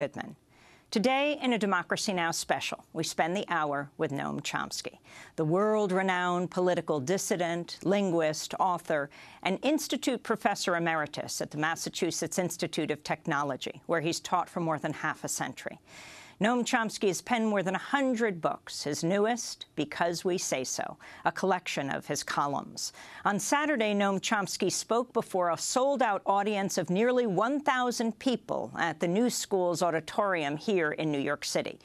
Goodman. Today, in a Democracy Now! Special, we spend the hour with Noam Chomsky, the world-renowned political dissident, linguist, author, and institute professor emeritus at the Massachusetts Institute of Technology, where he's taught for more than half a century. Noam Chomsky has penned more than 100 books, his newest, Because We Say So, a collection of his columns. On Saturday, Noam Chomsky spoke before a sold-out audience of nearly 1,000 people at the New School's auditorium here in New York City.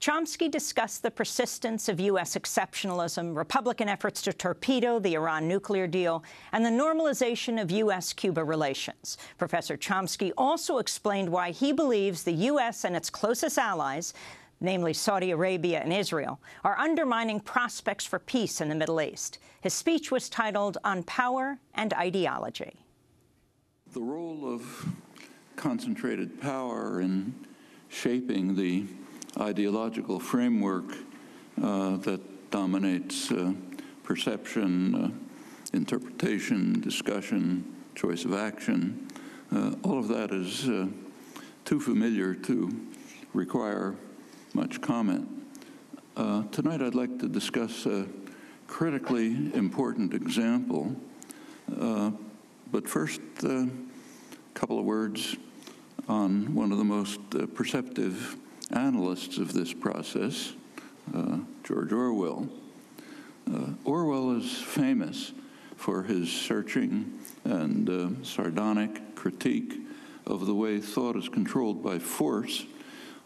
Chomsky discussed the persistence of U.S. exceptionalism, Republican efforts to torpedo the Iran nuclear deal, and the normalization of U.S.-Cuba relations. Professor Chomsky also explained why he believes the U.S. and its closest allies, namely Saudi Arabia and Israel, are undermining prospects for peace in the Middle East. His speech was titled "On Power and Ideology." The role of concentrated power in shaping the ideological framework that dominates perception, interpretation, discussion, choice of action. All of that is too familiar to require much comment. Tonight I'd like to discuss a critically important example, but first a couple of words on one of the most perceptive analysts of this process, George Orwell. Orwell is famous for his searching and sardonic critique of the way thought is controlled by force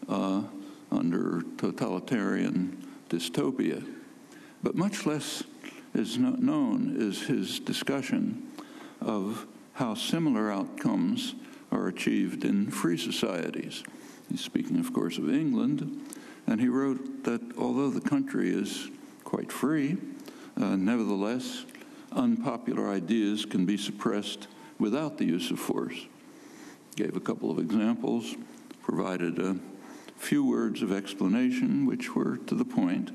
under totalitarian dystopia. But much less is not known is his discussion of how similar outcomes are achieved in free societies. He's speaking, of course, of England, and he wrote that although the country is quite free, nevertheless, unpopular ideas can be suppressed without the use of force. Gave a couple of examples, provided a few words of explanation which were to the point.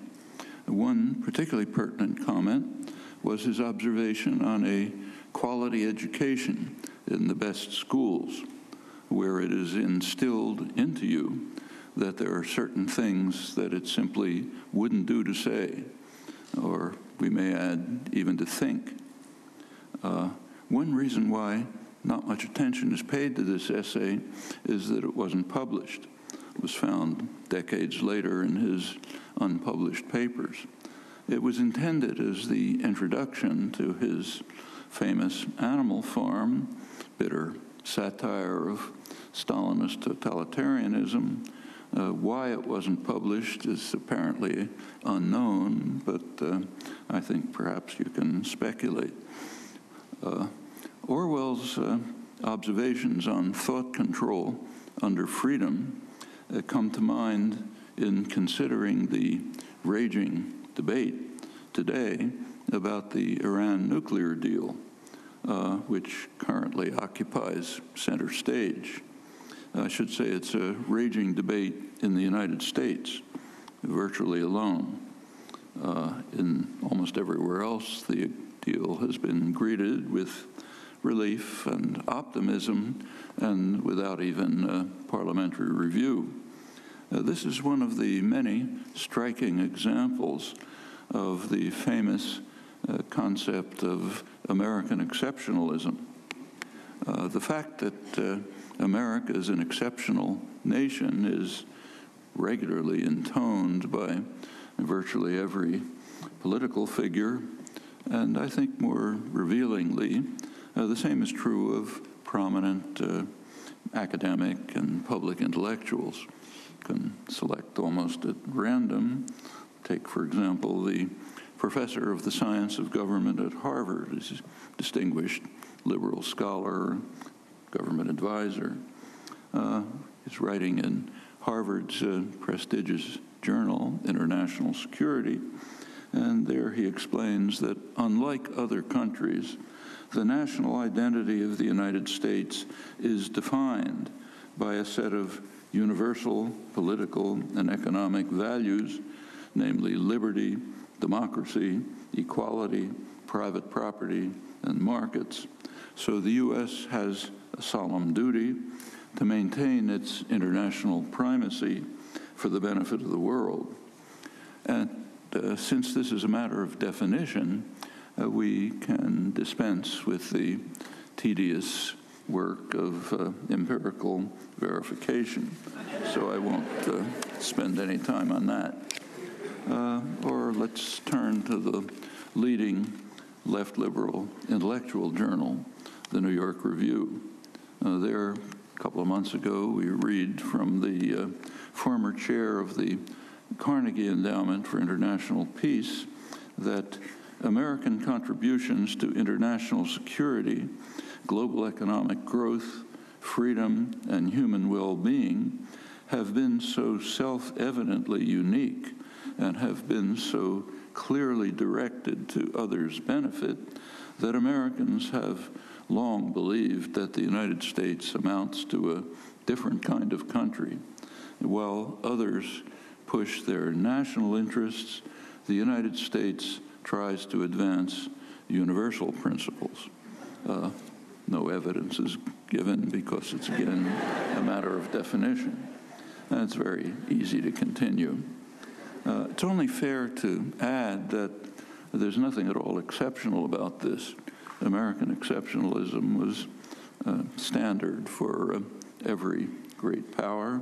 One particularly pertinent comment was his observation on a quality education in the best schools, where it is instilled into you that there are certain things that it simply wouldn't do to say, or we may add, even to think. One reason why not much attention is paid to this essay is that it wasn't published. It was found decades later in his unpublished papers. It was intended as the introduction to his famous Animal Farm, bitter satire of Stalinist totalitarianism. Why it wasn't published is apparently unknown, but I think perhaps you can speculate. Orwell's observations on thought control under freedom come to mind in considering the raging debate today about the Iran nuclear deal, which currently occupies center stage. I should say it's a raging debate in the United States, virtually alone. In almost everywhere else, the deal has been greeted with relief and optimism and without even parliamentary review. This is one of the many striking examples of the famous concept of American exceptionalism. The fact that America is an exceptional nation is regularly intoned by virtually every political figure, and I think more revealingly, the same is true of prominent academic and public intellectuals. You can select almost at random. Take, for example, the professor of the science of government at Harvard. He's a distinguished liberal scholar, government advisor. He's writing in Harvard's prestigious journal, International Security, and there he explains that, unlike other countries, the national identity of the United States is defined by a set of universal political and economic values, namely liberty, democracy, equality, private property, and markets. So the U.S. has a solemn duty to maintain its international primacy for the benefit of the world. And since this is a matter of definition, we can dispense with the tedious work of empirical verification. So I won't spend any time on that. Or let's turn to the leading left liberal intellectual journal, the New York Review. There, a couple of months ago, we read from the former chair of the Carnegie Endowment for International Peace that American contributions to international security, global economic growth, freedom, and human well-being have been so self-evidently unique and have been so clearly directed to others' benefit that Americans have long believed that the United States amounts to a different kind of country. While others push their national interests, the United States tries to advance universal principles. No evidence is given because it's, again, a matter of definition. And it's very easy to continue. It's only fair to add that there's nothing at all exceptional about this. American exceptionalism was standard for every great power,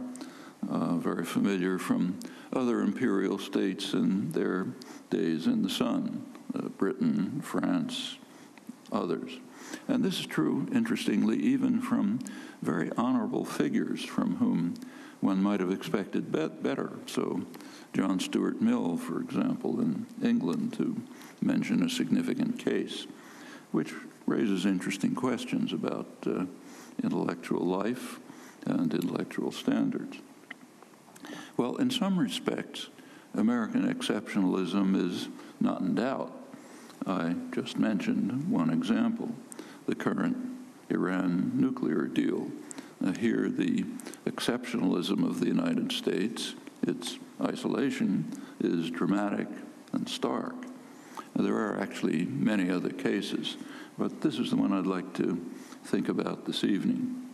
very familiar from other imperial states in their days in the sun, Britain, France, others. And this is true, interestingly, even from very honorable figures from whom one might have expected better. So John Stuart Mill, for example, in England, to mention a significant case, which raises interesting questions about intellectual life and intellectual standards. Well, in some respects, American exceptionalism is not in doubt. I just mentioned one example, the current Iran nuclear deal. Here, the exceptionalism of the United States, its isolation, is dramatic and stark. There are actually many other cases, but this is the one I'd like to think about this evening.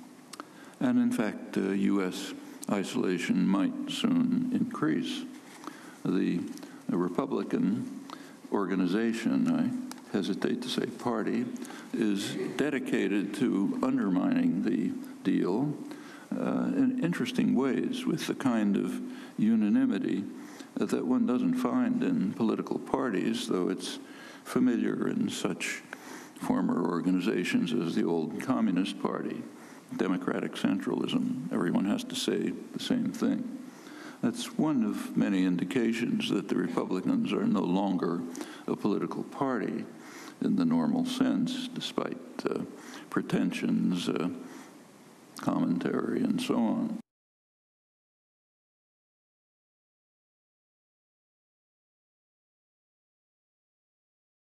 And in fact, U.S. isolation might soon increase. The Republican organization, I hesitate to say party, is dedicated to undermining the deal in interesting ways with the kind of unanimity that one doesn't find in political parties, though it's familiar in such former organizations as the old Communist Party, Democratic Centralism. Everyone has to say the same thing. That's one of many indications that the Republicans are no longer a political party in the normal sense, despite pretensions, commentary, and so on.